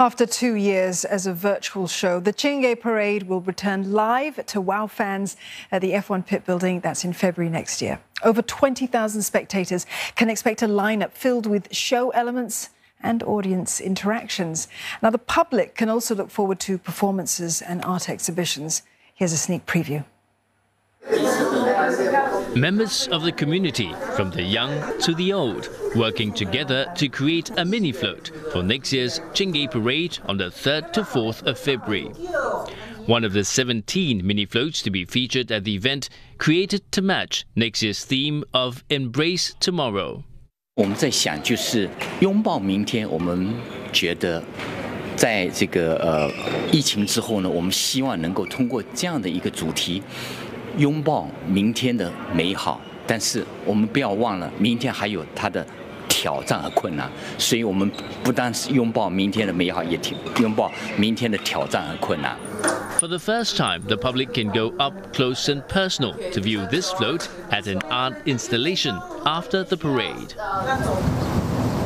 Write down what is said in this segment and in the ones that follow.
After 2 years as a virtual show, the Chingay Parade will return live to wow fans at the F1 Pit Building. That's in February next year. Over 20,000 spectators can expect a lineup filled with show elements and audience interactions. Now, the public can also look forward to performances and art exhibitions. Here's a sneak preview. Members of the community, from the young to the old, working together to create a mini float for next year's Chingay Parade on the 3rd to 4th of February. One of the 17 mini floats to be featured at the event, created to match next year's theme of Embrace Tomorrow. 我们在想就是拥抱明天，我们觉得在这个疫情之后呢，我们希望能够通过这样的一个主题拥抱明天的美好，但是我们不要忘了明天还有它的挑战和困难，所以我们不单是拥抱明天的美好，也拥抱明天的挑战和困难。 For the first time, the public can go up close and personal to view this float as an art installation after the parade.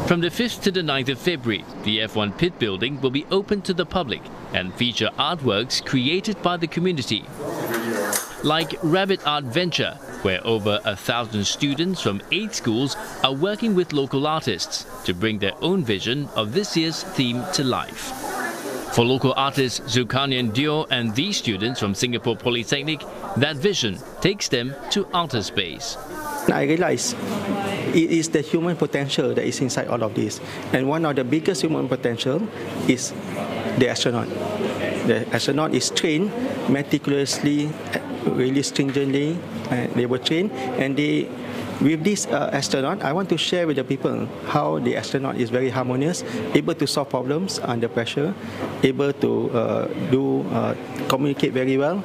From the 5th to the 9th of February, the F1 Pit Building will be open to the public and feature artworks created by the community, like Rabbit Art Venture, where over 1,000 students from 8 schools are working with local artists to bring their own vision of this year's theme to life. For local artists Zukanian Dior and these students from Singapore Polytechnic, that vision takes them to outer space. I realize it is the human potential that is inside all of this. And one of the biggest human potential is the astronaut. The astronaut is trained meticulously, really stringently, they were trained, and they with this astronaut, I want to share with the people how the astronaut is very harmonious, able to solve problems under pressure, able to communicate very well,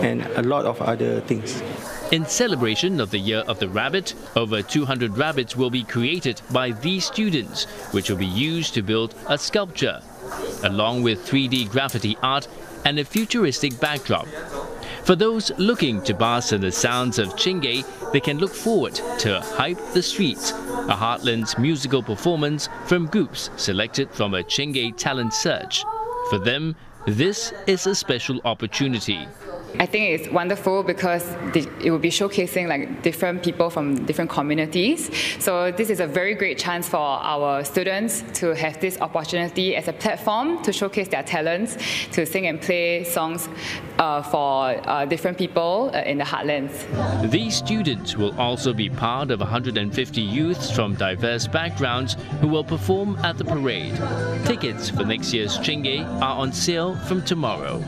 and a lot of other things. In celebration of the Year of the Rabbit, over 200 rabbits will be created by these students, which will be used to build a sculpture, along with 3D graffiti art and a futuristic backdrop. For those looking to bask in the sounds of Chingay, they can look forward to Hype the Streets, a Heartlands musical performance from groups selected from a Chingay talent search. For them, this is a special opportunity. I think it's wonderful because it will be showcasing like different people from different communities. So this is a very great chance for our students to have this opportunity as a platform to showcase their talents, to sing and play songs for different people in the Heartlands. These students will also be part of 150 youths from diverse backgrounds who will perform at the parade. Tickets for next year's Chingay are on sale from tomorrow.